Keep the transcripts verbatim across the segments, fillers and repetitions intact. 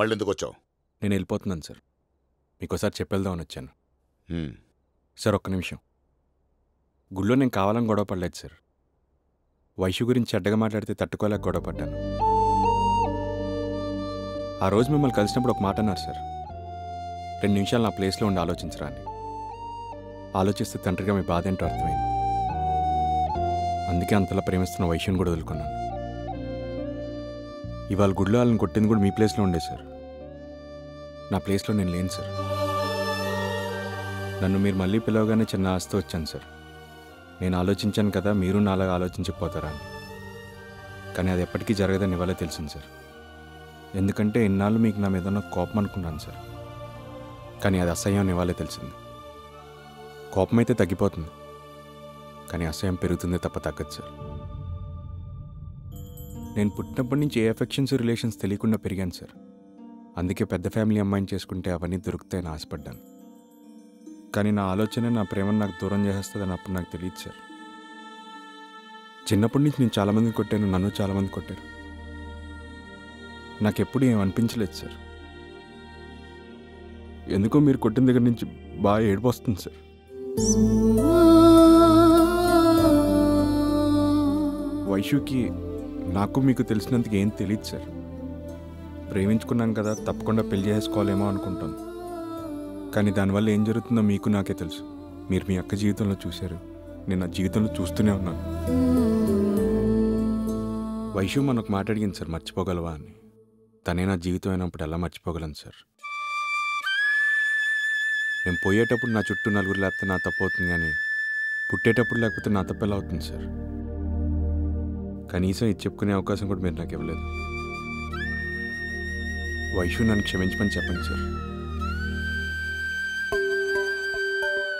మళ్ళెందుకు వచ్చావు? నేను వెళ్ళిపోతున్నాను సార్, మీకోసారి చెప్పేద్దామని వచ్చాను. సార్ ఒక్క నిమిషం, గుళ్ళో నేను కావాలని గొడవ పడలేదు సార్. వైశ్య గురించి చెడ్డగా మాట్లాడితే తట్టుకోలేక గొడవ పడ్డాను. ఆ రోజు మిమ్మల్ని కలిసినప్పుడు ఒక మాట అన్నారు సార్, రెండు నిమిషాలు నా ప్లేస్లో ఉండి ఆలోచించరా అని. ఆలోచిస్తే తండ్రిగా మీ బాధ ఏంటో అర్థమైంది. అందుకే అంతలా ప్రేమిస్తున్న వైశ్యని కూడా వదులుకున్నాను. ఇవాళ గుడిలో వాళ్ళని కొట్టింది కూడా మీ ప్లేస్లో ఉండే సార్. నా ప్లేస్లో నేను లేను సార్. నన్ను మీరు మళ్ళీ పిలవగానే చిన్న ఆశతో వచ్చాను సార్. నేను ఆలోచించాను కదా, మీరు నాలాగా ఆలోచించకపోతారా అని. కానీ అది ఎప్పటికీ జరగదని ఇవాళ తెలిసింది సార్. ఎందుకంటే ఇన్నాళ్ళు మీకు నా మీద కోపం అనుకున్నాను సార్, కానీ అది అసహ్యం ఇవాళే తెలిసింది. కోపం అయితే తగ్గిపోతుంది, కానీ అసహ్యం పెరుగుతుందే తప్ప తగ్గదు సార్. నేను పుట్టినప్పటి నుంచి ఏ ఎఫెక్షన్స్ రిలేషన్స్ తెలియకుండా పెరిగాను సార్. అందుకే పెద్ద ఫ్యామిలీ అమ్మాయిని చేసుకుంటే అవన్నీ దొరుకుతాయని ఆశపడ్డాను. కానీ నా ఆలోచనే నా ప్రేమను నాకు దూరం చేసేస్తుందని అప్పుడు నాకు తెలియదు సార్. చిన్నప్పటి నుంచి నేను చాలామందిని కొట్టాను, నన్ను చాలామంది కొట్టారు. నాకెప్పుడు ఏం అనిపించలేదు సార్. ఎందుకో మీరు కొట్టిన దగ్గర నుంచి బాగా ఏడుపు వస్తుంది సార్. వైశ్యుకి నాకు మీకు తెలిసినందుకు ఏం తెలియదు సార్. ప్రేమించుకున్నాను కదా, తప్పకుండా పెళ్లి చేసుకోవాలేమో అనుకుంటాను. కానీ దానివల్ల ఏం జరుగుతుందో మీకు నాకే తెలుసు. మీరు మీ అక్క జీవితంలో చూశారు, నేను నా జీవితంలో చూస్తూనే ఉన్నాను. వైశ్యు మనకు మాట్లాడింది సార్, మర్చిపోగలవా అని. తనే నా జీవితం అయినప్పుడు ఎలా మర్చిపోగలను సార్. నేను పోయేటప్పుడు నా చుట్టూ నలుగురు లేకపోతే నా తప్పు అవుతుంది, కానీ పుట్టేటప్పుడు లేకపోతే నా తప్పు ఎలా అవుతుంది సార్? కనీసం ఇది చెప్పుకునే అవకాశం కూడా మీరు నాకు ఇవ్వలేదు. వైశ్యు నన్ను క్షమించమని చెప్పండి సార్.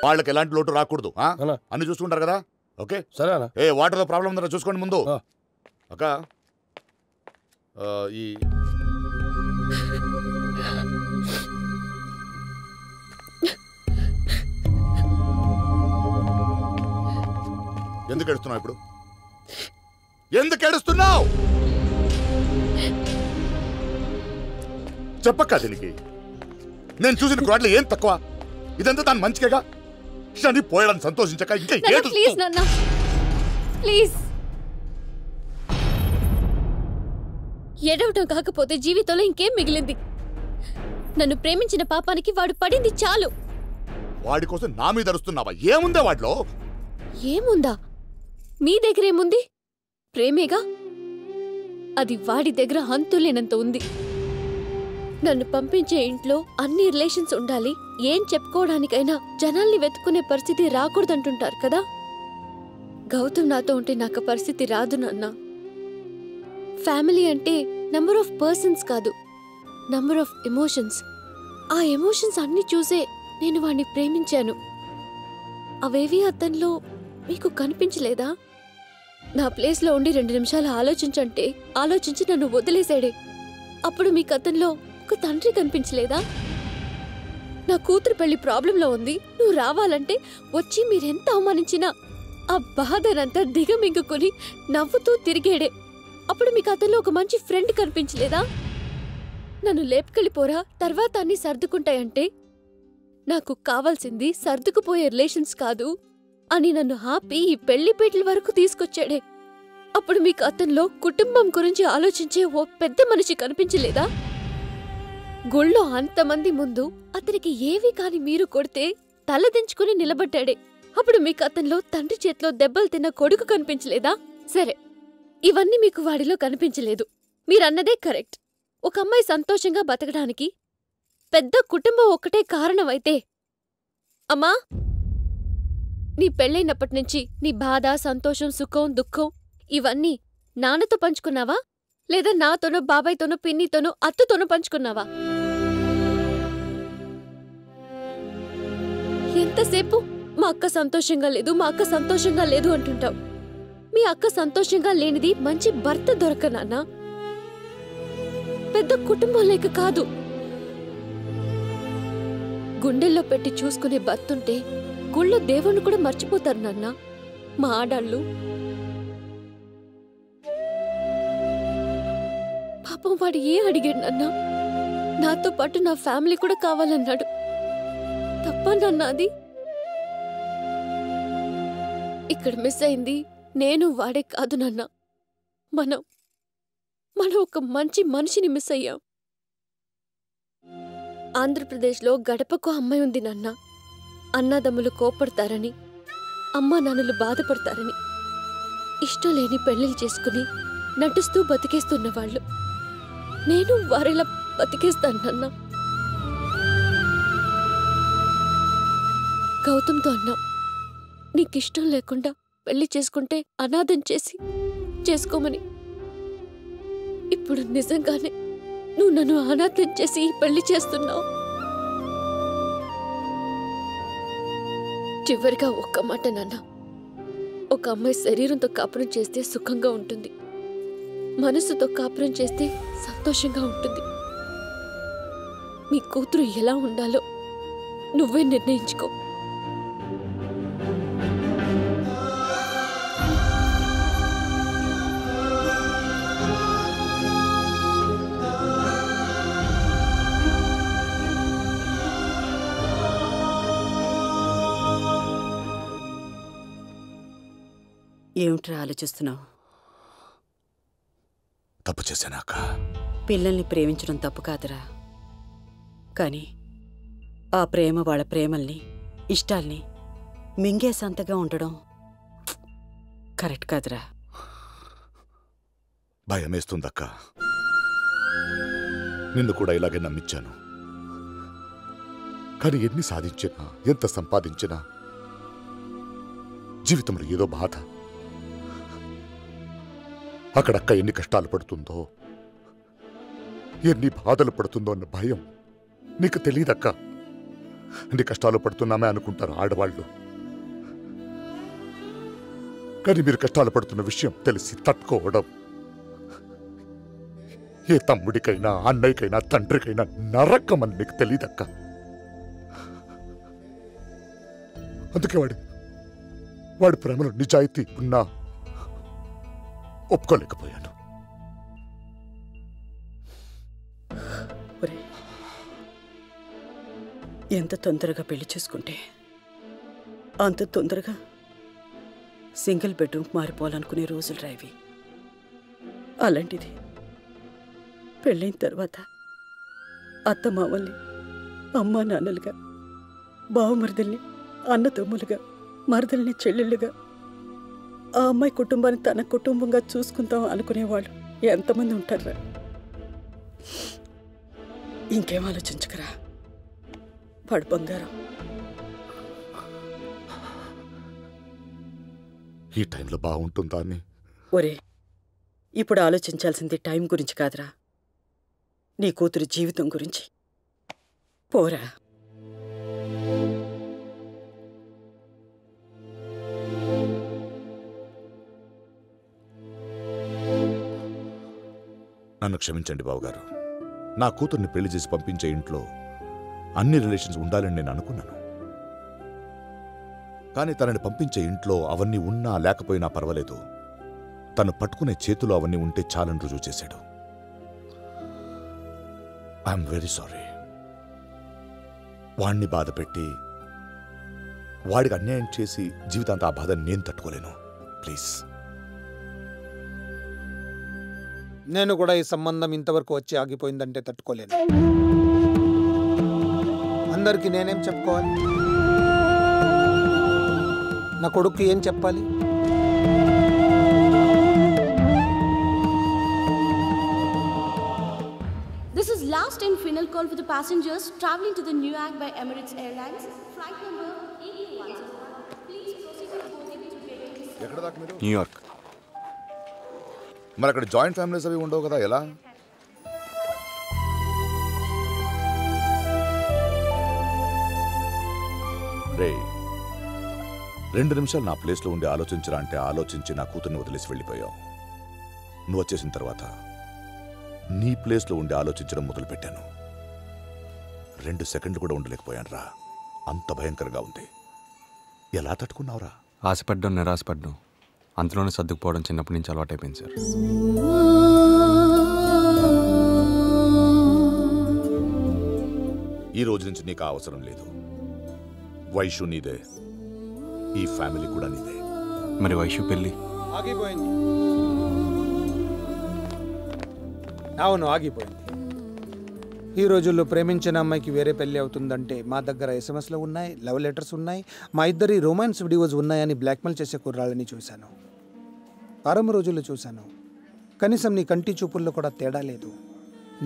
వాళ్ళకి ఎలాంటి లోటు రాకూడదు, అన్ని చూసుకుంటారు కదా. ఓకే సరే. ఏ వాటర్లో ప్రాబ్లం ఉందా చూసుకోండి ముందు. అక్క ఈ ఎందుకు ఎడుస్తున్నావు ఇప్పుడు? ఎందుకు ఏడుస్తున్నావు చెప్పక్క. దీనికి నేను చూసిన క్రాడ్లు ఏం తక్కువ? ఇదంతా దాని మంచిగా క్షణి పోయడం సంతోషించక ఇంకా ఏడవటం కాకపోతే జీవితంలో ఇంకేం మిగిలింది? నన్ను ప్రేమించిన పాపానికి వాడు పడింది చాలు. వాడి కోసం నా మీద అరుస్తున్నావా? ఏముందా వాడిలో? ఏముందా? మీ దగ్గర ఏముంది? ప్రేమేగా. అది వాడి దగ్గర హంతులేనంత ఉంది. నన్ను పంపించే ఇంట్లో అన్ని రిలేషన్స్ ఉండాలి, ఏం చెప్పుకోవడానికైనా జనాల్ని వెతుక్కునే పరిస్థితి రాకూడదంటుంటారు కదా. గౌతమ్ నాతో ఉంటే నాకు పరిస్థితి రాదు నాన్న. ఫ్యామిలీ అంటే నంబర్ ఆఫ్ పర్సన్స్ కాదు, నంబర్ ఆఫ్ ఎమోషన్స్. ఆ ఎమోషన్స్ అన్ని చూసే నేను వాణ్ణి ప్రేమించాను. అవేవి అతనిలో మీకు కనిపించలేదా? నా ప్లేస్లో ఉండి రెండు నిమిషాలు ఆలోచించంటే ఆలోచించి నన్ను వదిలేశాడే. అప్పుడు మీ కథల్లో ఒక తండ్రి కనిపించలేదా? నా కూతురు పెళ్లి ప్రాబ్లంలో ఉంది, నువ్వు రావాలంటే వచ్చి మీరెంత అవమానించినా ఆ బాధనంతా దిగమింగుకొని నవ్వుతూ తిరిగాడే. అప్పుడు మీ కథల్లో ఒక మంచి ఫ్రెండ్ కనిపించలేదా? నన్ను లేపుకెళ్ళిపోరా, తర్వాత అన్ని సర్దుకుంటాయంటే నాకు కావాల్సింది సర్దుకుపోయే రిలేషన్స్ కాదు అని నన్ను ఆపి ఈ పెళ్లిపేటల వరకు తీసుకొచ్చాడే. అప్పుడు మీకు అతనిలో కుటుంబం గురించి ఆలోచించే ఓ పెద్ద మనిషి కనిపించలేదా? గుళ్ళో అంతమంది ముందు అతనికి ఏవి కాని మీరు కొడితే తలదించుకుని నిలబడ్డాడే. అప్పుడు మీకు అతనిలో తండ్రి చేతిలో దెబ్బలు తిన్న కొడుకు కనిపించలేదా? సరే, ఇవన్నీ మీకు వాడిలో కనిపించలేదు. మీరన్నదే కరెక్ట్. ఒక అమ్మాయి సంతోషంగా బతకడానికి పెద్ద కుటుంబం ఒక్కటే కారణమైతే, అమ్మా నీ పెళ్ళైనప్పటినుంచి నీ బాధ, సంతోషం, సుఖం, దుఃఖం ఇవన్నీ నాన్నతో పంచుకున్నావా? లేదా నాతోనో బాబాయ్తోనో పిన్నితోనో అత్తతోనో పంచుకున్నావా? ఎంతసేపు మా అక్క సంతోషంగా లేదు, మా అక్క సంతోషంగా లేదు అంటుంటావు. మీ అక్క సంతోషంగా లేనిది మంచి భర్త దొరక నాన్న, పెద్ద కుటుంబం లేక కాదు. గుండెల్లో పెట్టి చూసుకునే భర్తుంటే గుళ్ళో దేవుణ్ణి కూడా మర్చిపోతారు నాన్న మా ఆడాళ్ళు. పాపం వాడు ఏ అడిగాడు నాన్న? నాతో పాటు నా ఫ్యామిలీ కూడా కావాలన్నాడు. తప్పనన్నది ఇక్కడ మిస్ అయింది. నేను వాడే కాదు నాన్న, మనం మనం ఒక మంచి మనిషిని మిస్ అయ్యాం. ఆంధ్రప్రదేశ్లో గడపకు అమ్మాయి ఉంది నాన్న. అన్నదమ్ములు కోపడతారని, అమ్మా నాన్నలు బాధపడతారని ఇష్టం లేని పెళ్లిళ్ళు చేసుకుని నటిస్తూ బతికేస్తున్న వాళ్ళు. నేను వారిలా బతికేస్తాను నాన్న. గౌతమ్తో అన్నా, నీకిష్టం లేకుండా పెళ్లి చేసుకుంటే అనాథం చేసి చేసుకోమని. ఇప్పుడు నిజంగానే నువ్వు నన్ను అనాథం చేసి పెళ్లి చేస్తున్నావు. చివరిగా ఒక్క మాట నాన్న, ఒక అమ్మాయి శరీరంతో కాపురం చేస్తే సుఖంగా ఉంటుంది, మనసుతో కాపురం చేస్తే సంతోషంగా ఉంటుంది. నీ కూతురు ఎలా ఉండాలో నువ్వే నిర్ణయించుకో. ఏమిట్రా ఆలోచిస్తున్నావు? తప్పు చేశానాక పిల్లల్ని ప్రేమించడం తప్పు కాదురా, కానీ ఆ ప్రేమ వాళ్ళ ప్రేమల్ని ఇష్టాల్ని మింగేసంతగా ఉండడం కరెక్ట్ కాదురా. భయమేస్తుందక్క, నిన్ను కూడా ఇలాగే నమ్మించాను. కానీ ఎన్ని సాధించినా ఎంత సంపాదించినా జీవితంలో ఏదో బాధ. అక్కడక్క ఎన్ని కష్టాలు పడుతుందో ఎన్ని బాధలు పడుతుందో అన్న భయం నీకు తెలియదక్క. ఎన్ని కష్టాలు పడుతున్నామే అనుకుంటారు ఆడవాళ్ళు, కానీ మీరు కష్టాలు పడుతున్న విషయం తెలిసి తట్టుకోవడం ఏ తమ్ముడికైనా అన్నయ్యకైనా తండ్రికైనా నరకం అని నీకు తెలియదక్క. అందుకే వాడి వాడి ప్రేమలో నిజాయితీ ఉన్నా ఒప్పుకోలేకపోయాను. ఎంత తొందరగా పెళ్లి చేసుకుంటే అంత తొందరగా సింగిల్ బెడ్రూమ్ మారిపోవాలనుకునే రోజులు రావి. అలాంటిది పెళ్ళైన తర్వాత అత్త మామల్ని అమ్మా నాన్నలుగా, బావమరుదల్ని అన్నతమ్ములుగా, మరదల్ని చెల్లెళ్ళుగా, ఆ అమ్మాయి కుటుంబాన్ని తన కుటుంబంగా చూసుకుందాం అనుకునేవాళ్ళు ఎంతమంది ఉంటారా? ఇంకేం ఆలోచించకరా, వాడు బంగారం. ఈ టైంలో బాగుంటుందా? ఒరే, ఇప్పుడు ఆలోచించాల్సింది టైం గురించి కాదురా, నీ కూతురు జీవితం గురించి. పోరా. నన్ను క్షమించండి బావగారు, నా కూతుర్ని పెళ్లి చేసి పంపించే ఇంట్లో అన్ని రిలేషన్స్ ఉండాలని నేను అనుకున్నాను. కానీ తనని పంపించే ఇంట్లో అవన్నీ ఉన్నా లేకపోయినా పర్వాలేదు, తను పట్టుకునే చేతులు అవన్నీ ఉంటే చాలని రుజువు చేశాడు. I'm very sorry. వాణ్ణి బాధ పెట్టి వాడికి అన్యాయం చేసి జీవితాంత ఆ బాధని నేను తట్టుకోలేను. ప్లీజ్. నేను కూడా ఈ సంబంధం ఇంతవరకు వచ్చి ఆగిపోయిందంటే తట్టుకోలేను. అందరికీ నేనేం చెప్పుకోవాలి? నా కొడుకు ఏం చెప్పాలి? This is last and final call for the passengers traveling to the Newark by Emirates Airlines flight number eight one zero one. Please proceed to boarding to take. ఎక్కడ దాకా మీరు? న్యూయార్క్. మరి అక్కడ జాయింట్ ఫ్యామిలీస్ అవి ఉండవు కదా, ఎలా? రే, రెండు నిమిషాలు నా ప్లేస్లో ఉండి ఆలోచించరా అంటే ఆలోచించి నా కూతుర్ని వదిలేసి వెళ్ళిపోయావు. నువ్వు వచ్చేసిన తర్వాత నీ ప్లేస్లో ఉండి ఆలోచించడం మొదలుపెట్టాను. రెండు సెకండ్లు కూడా ఉండలేకపోయాను రా, అంత భయంకరంగా ఉంది. ఎలా తట్టుకున్నావురా? ఆశపడ్డం, నిరాశపడ్డం, అంతలోనే సర్దుకుపోవడం చిన్నప్పటి నుంచి అలవాటైపోయింది సార్. ఈ రోజు నుంచి నీకు అవసరం లేదు. వైషు నీదే, ఈ ఫ్యామిలీ కూడా నీదే. మరి వైషు పెళ్లి ఆగిపోయింది. అవును ఆగిపోయింది. ఈ రోజుల్లో ప్రేమించిన అమ్మాయికి వేరే పెళ్లి అవుతుందంటే మా దగ్గర ఎస్ఎంఎస్లు ఉన్నాయి, లవ్ లెటర్స్ ఉన్నాయి, మా ఇద్దరి రొమాన్స్ వీడియోస్ ఉన్నాయని బ్లాక్మెయిల్ చేసే కుర్రాళ్ళని చూశాను. వారం రోజుల్లో చూశాను. కనీసం నీ కంటి చూపుల్లో కూడా తేడా లేదు.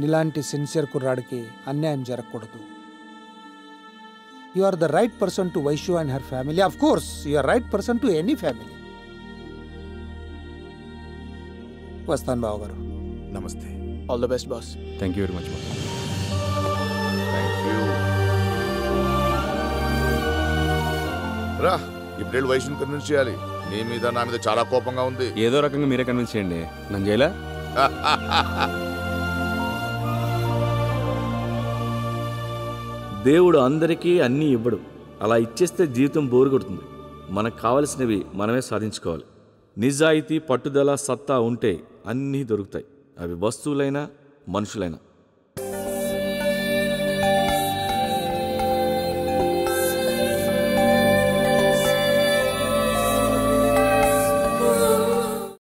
నీలాంటి సిన్సియర్ కుర్రాడికి అన్యాయం జరగకూడదు. You are the right person to Vaishu and her family. Of course you are right person to any family. వస్తాను బావ గారు. నమస్తే. All the best boss. Thank you very much boss. Thank you. రా ఇప్పుడు వైషుని కన్విన్స్ చేయాలి. నీ మీద నా మీద చాలా కోపంగా ఉంది. ఏదో రకంగా మీరే కన్విన్స్ చేయండి. నన్ను చేయలే. దేవుడు అందరికీ అన్నీ ఇవ్వడు. అలా ఇచ్చేస్తే జీవితం బోరు కొడుతుంది. మనకు కావలసినవి మనమే సాధించుకోవాలి. నిజాయితీ, పట్టుదల, సత్తా ఉంటే అన్నీ దొరుకుతాయి. అవి వస్తువులైనా మనుషులైనా.